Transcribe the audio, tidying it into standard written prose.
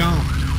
gone.